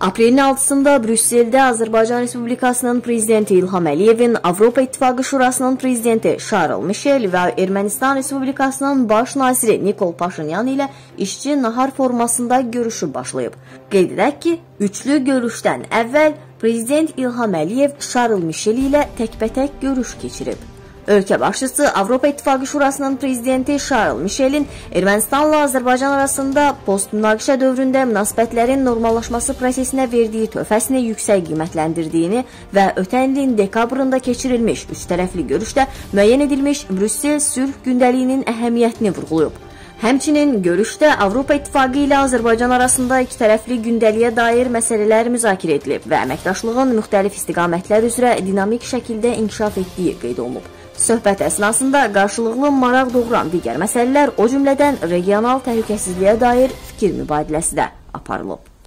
Aprelin 6-sında Brüssel'de Azerbaycan Respublikasının Prezidenti İlham Əliyevin, Avropa İttifaqı Şurasının Prezidenti Charles Michel ve Ermənistan Respublikasının Baş naziri Nikol Paşinyan ile işçi nahar formasında görüşü başlayıb. Qeyd edək ki, üçlü görüşdən əvvəl Prezident İlham Əliyev Charles Michel ile təkbətək görüş keçirib. Ölkə başçısı Avropa İttifaqı Şurasının prezidenti Charles Michel'in Ermənistanla Azərbaycan arasında post-münaqişə dövründə münasibətlərin normallaşması prosesinə verdiyi töhfəsini yüksək qiymətləndirdiyini və ötən ilin dekabrında keçirilmiş üçtərəfli görüşdə müəyyən edilmiş Brüssel sülh gündəliyinin əhəmiyyətini vurğulayıb. Həmçinin görüşdə Avropa İttifaqı ilə Azərbaycan arasında ikitərəfli gündəliyə dair məsələlər müzakirə edilib və əməkdaşlığın müxtəlif istiqamətlər üzrə dinamik şəkildə inkişaf etdiyi qeyd olunub. Söhbət əsnasında qarşılıqlı maraq doğuran digər məsələlər, o cümlədən regional təhlükəsizliyə dair fikir mübadiləsi də aparılıb.